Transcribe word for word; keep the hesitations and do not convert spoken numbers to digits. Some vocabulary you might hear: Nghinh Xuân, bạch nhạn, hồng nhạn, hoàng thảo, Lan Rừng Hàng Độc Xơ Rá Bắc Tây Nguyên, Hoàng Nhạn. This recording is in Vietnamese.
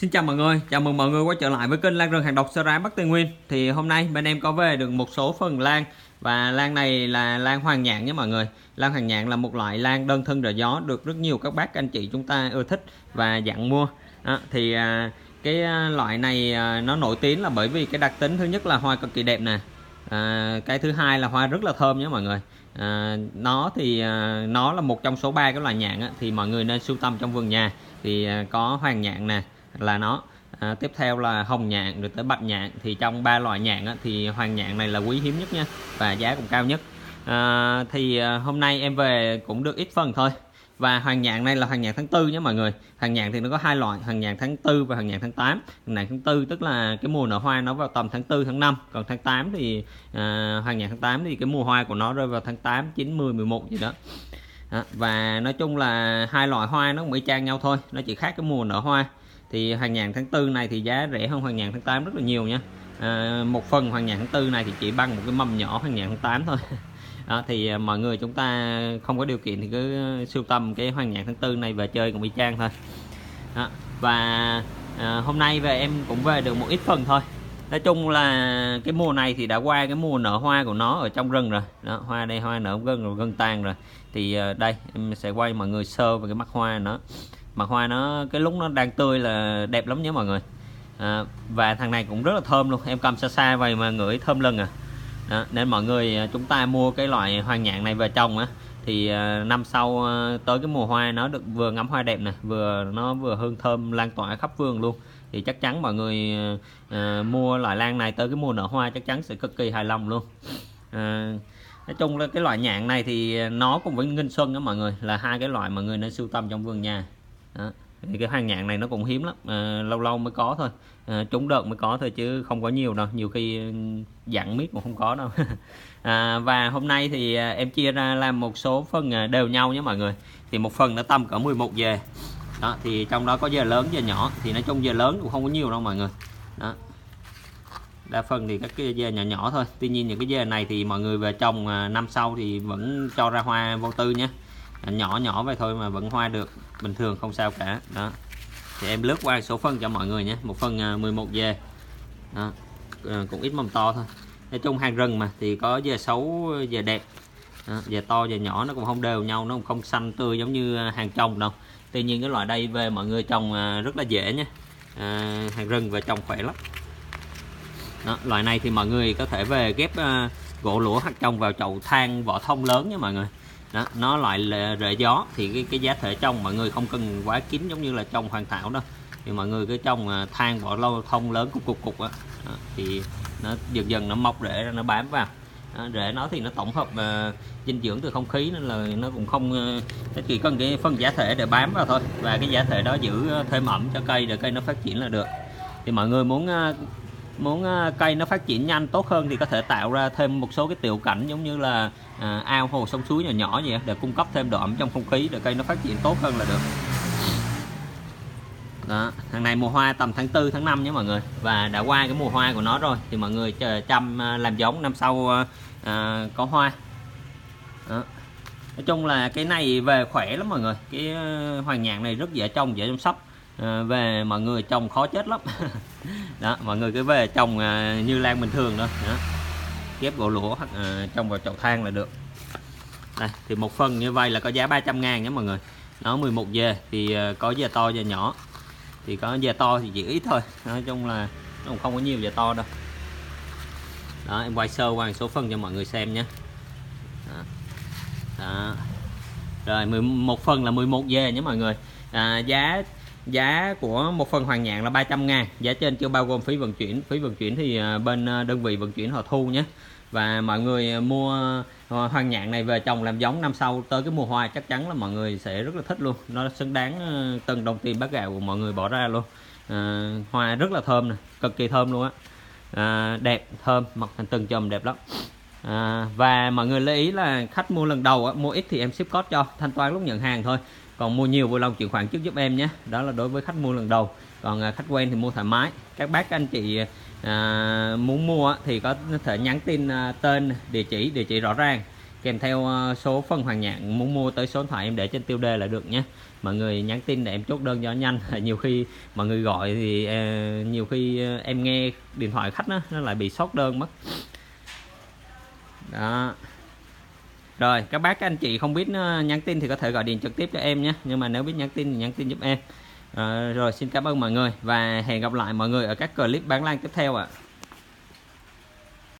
Xin chào mọi người, chào mừng mọi người quay trở lại với kênh Lan Rừng Hàng Độc Xơ Rá Bắc Tây Nguyên. Thì hôm nay bên em có về được một số phần lan, và lan này là lan hoàng nhạn nhé mọi người. Lan hoàng nhạn là một loại lan đơn thân rờ gió, được rất nhiều các bác anh chị chúng ta ưa thích và dặn mua. Đó, thì cái loại này nó nổi tiếng là bởi vì cái đặc tính thứ nhất là hoa cực kỳ đẹp nè, à, cái thứ hai là hoa rất là thơm nhé mọi người. À, nó thì à, nó là một trong số ba cái loại nhạn á, thì mọi người nên sưu tầm trong vườn nhà. Thì à, có hoàng nhạn nè là nó, à, tiếp theo là hồng nhạn, rồi tới bạch nhạn. Thì trong ba loại nhạn á, thì hoàng nhạn này là quý hiếm nhất nha, và giá cũng cao nhất. à, Thì à, hôm nay em về cũng được ít phần thôi. Và hoàng nhạn này là hoàng nhạn tháng tư nhé mọi người. Hoàng nhạn thì nó có hai loại, hoàng nhạn tháng tư và hoàng nhạn tháng tám. Hoàng nhạn tháng tư tức là cái mùa nở hoa nó vào tầm tháng tư tháng năm, còn tháng tám thì à, hoàng nhạn tháng tám thì cái mùa hoa của nó rơi vào tháng tám, chín, mười, mười một gì đó. Đó. Và nói chung là hai loại hoa nó cũng y chang nhau thôi, nó chỉ khác cái mùa nở hoa. Thì hoàng nhạn tháng tư này thì giá rẻ hơn hoàng nhạn tháng tám rất là nhiều nha. À, một phần hoàng nhạn tháng tư này thì chỉ bằng một cái mầm nhỏ hoàng nhạn tháng tám thôi. Đó, thì mọi người chúng ta không có điều kiện thì cứ sưu tầm cái hoàng nhạn tháng tư này về chơi cũng y chang thôi. Đó, và à, hôm nay về em cũng về được một ít phần thôi. Nói chung là cái mùa này thì đã qua cái mùa nở hoa của nó ở trong rừng rồi. Đó, hoa đây hoa nở gần rồi, gần tàn rồi. Thì à, đây em sẽ quay mọi người sơ về cái mặt hoa nó. Mặt hoa nó cái lúc nó đang tươi là đẹp lắm nhé mọi người. à, Và thằng này cũng rất là thơm luôn. Em cầm xa xa vậy mà ngửi thơm lừng à. Đó, nên mọi người chúng ta mua cái loại hoàng nhạn này về trồng á, thì năm sau tới cái mùa hoa nó được vừa ngắm hoa đẹp nè, vừa nó vừa hương thơm lan tỏa khắp vườn luôn. Thì chắc chắn mọi người à, mua loại lan này tới cái mùa nở hoa chắc chắn sẽ cực kỳ hài lòng luôn. à, Nói chung là cái loại nhạn này thì nó cùng với Nghinh Xuân đó mọi người, là hai cái loại mọi người nên sưu tầm trong vườn nhà. Đó. Thì cái hoàng nhạn này nó cũng hiếm lắm, à, lâu lâu mới có thôi, à, trúng đợt mới có thôi chứ không có nhiều đâu, nhiều khi dặn miết cũng không có đâu. à, Và hôm nay thì em chia ra làm một số phần đều nhau nhé mọi người. Thì một phần nó tầm cỡ mười một về. Đó, thì trong đó có giờ lớn giờ nhỏ. Thì nói chung giờ lớn cũng không có nhiều đâu mọi người. Đó, đa phần thì các cái dê nhỏ nhỏ thôi. Tuy nhiên những cái dê này thì mọi người về trồng năm sau thì vẫn cho ra hoa vô tư nhé. Nhỏ nhỏ vậy thôi mà vẫn hoa được, bình thường không sao cả. Đó, thì em lướt qua số phân cho mọi người nhé. Một phân mười một dê. Đó, cũng ít mầm to thôi. Nói chung hàng rừng mà thì có dê xấu dê đẹp. Đó, dê to dê nhỏ nó cũng không đều nhau, nó cũng không xanh tươi giống như hàng trồng đâu. Tuy nhiên cái loại đây về mọi người trồng rất là dễ nhé. à, Hàng rừng về trồng khỏe lắm. Đó, loại này thì mọi người có thể về ghép gỗ lũa hoặc trồng vào chậu than vỏ thông lớn nha mọi người. Đó, nó loại rễ gió thì cái, cái giá thể trồng mọi người không cần quá kín giống như là trồng hoàng thảo đâu. Thì mọi người cứ trồng than vỏ lâu thông lớn cục cục cục đó. Đó, thì nó dần dần nó mọc rễ ra, nó bám vào. Đó, rễ nó thì nó tổng hợp uh, dinh dưỡng từ không khí nên là nó cũng không uh, nó chỉ cần cái phân giả thể để bám vào thôi, và cái giả thể đó giữ thêm ẩm cho cây để cây nó phát triển là được. Thì mọi người muốn uh, muốn cây nó phát triển nhanh tốt hơn thì có thể tạo ra thêm một số cái tiểu cảnh giống như là à, ao hồ sông suối nhỏ nhỏ vậy, để cung cấp thêm độ ẩm trong không khí để cây nó phát triển tốt hơn là được. Đó, thằng này mùa hoa tầm tháng tư tháng năm nhé mọi người, và đã qua cái mùa hoa của nó rồi thì mọi người chờ chăm làm giống năm sau à, có hoa. Đó, nói chung là cái này về khỏe lắm mọi người. Cái hoàng nhạn này rất dễ trồng, dễ chăm sóc. À, về mọi người trồng khó chết lắm. Đó, mọi người cứ về trồng à, như lan bình thường thôi. Đó, ghép gỗ lũa hoặc à, trồng vào chậu than là được. Đây, thì một phần như vậy là có giá ba trăm ngàn nhé mọi người. Nó mười một dê thì à, có dê to dê nhỏ. Thì có dê to thì chỉ ít thôi. Nói chung là nó cũng không có nhiều dê to đâu. Đó, em quay sơ qua số phân cho mọi người xem nhé. Đó. Đó. Rồi mười một phần là mười một dê nhé mọi người. à, Giá giá của một phần hoàng nhạn là ba trăm ngàn, giá trên chưa bao gồm phí vận chuyển. Phí vận chuyển thì bên đơn vị vận chuyển họ thu nhé. Và mọi người mua hoàng nhạn này về trồng làm giống năm sau tới cái mùa hoa chắc chắn là mọi người sẽ rất là thích luôn. Nó xứng đáng từng đồng tiền bát gạo của mọi người bỏ ra luôn. à, Hoa rất là thơm nè, cực kỳ thơm luôn á. à, Đẹp, thơm, mọc thành từng chùm đẹp lắm. à, Và mọi người lưu ý là khách mua lần đầu á, mua ít thì em ship code cho, thanh toán lúc nhận hàng thôi. Còn mua nhiều vui lòng chuyển khoản trước giúp em nhé. Đó là đối với khách mua lần đầu. Còn khách quen thì mua thoải mái. Các bác anh chị à, muốn mua thì có thể nhắn tin à, tên, địa chỉ, địa chỉ rõ ràng. kèm theo số phân hoàn nhãn muốn mua tới số điện thoại em để trên tiêu đề là được nhé. Mọi người nhắn tin để em chốt đơn cho nhanh. Nhiều khi mọi người gọi thì nhiều khi em nghe điện thoại khách đó, nó lại bị sót đơn mất đó. Rồi các bác các anh chị không biết nhắn tin thì có thể gọi điện trực tiếp cho em nhé, nhưng mà nếu biết nhắn tin thì nhắn tin giúp em. À, rồi xin cảm ơn mọi người và hẹn gặp lại mọi người ở các clip bán lan tiếp theo ạ. À.